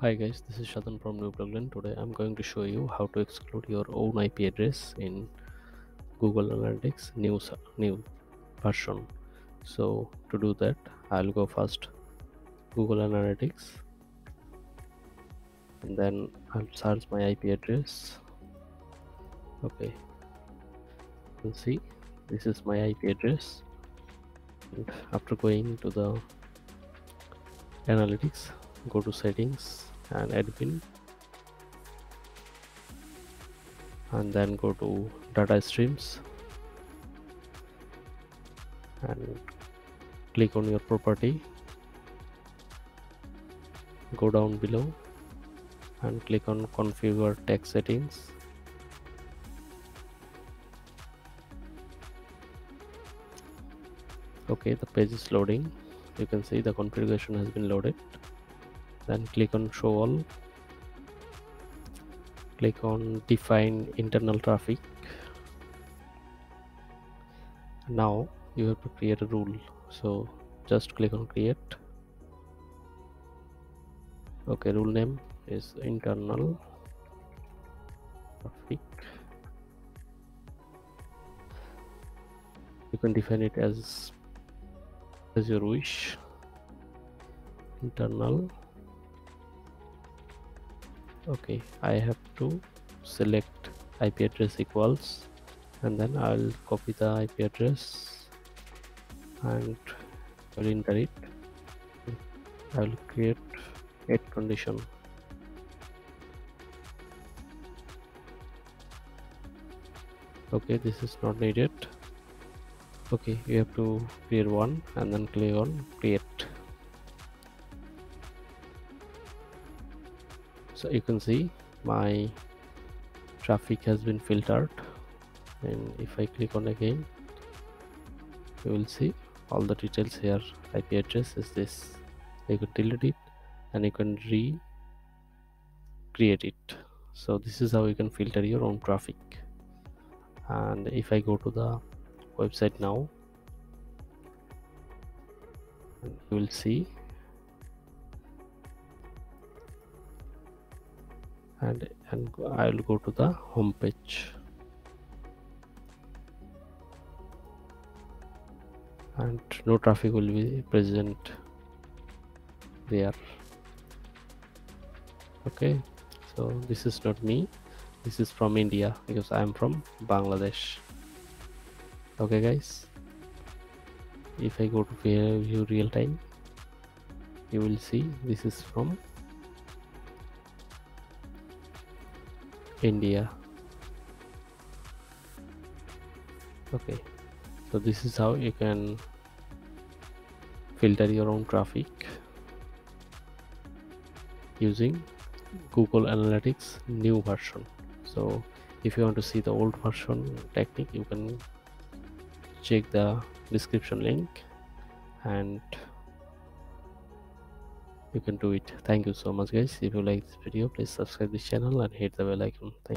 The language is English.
Hi guys, this is Shadon from New Plugin. Today I'm going to show you how to exclude your own IP address in Google Analytics new version. So to do that, I'll go first Google Analytics and then I'll search my IP address. Okay, you can see this is my IP address, and after going to the Analytics, go to Settings and Admin, and then go to Data Streams and click on your property, go down below and click on Configure Tag Settings, okay. The page is loading, you can see the configuration has been loaded. Then click on Show All, click on Define Internal Traffic. Now you have to create a rule, so just click on Create. Okay, rule name is Internal Traffic. You can define it as your wish. Internal. Okay, I have to select IP address equals, and then I'll copy the IP address and I'll enter it. I'll create a condition. Okay, this is not needed. Okay, you have to create one and then click on Create. So you can see my traffic has been filtered, and if I click on again, you will see all the details here. IP address is this. You can delete it and you can recreate it. So this is how you can filter your own traffic. And if I go to the website now, you will see, and I will go to the home page, and no traffic will be present there. Okay, so this is not me, this is from India, because I am from Bangladesh. Okay guys, if I go to view real time, you will see this is from India. Okay, so this is how you can filter your own traffic using Google Analytics new version. So if you want to see the old version technique, you can check the description link and you can do it. Thank you so much guys. If you like this video, please subscribe this channel and hit the bell icon. Thank you.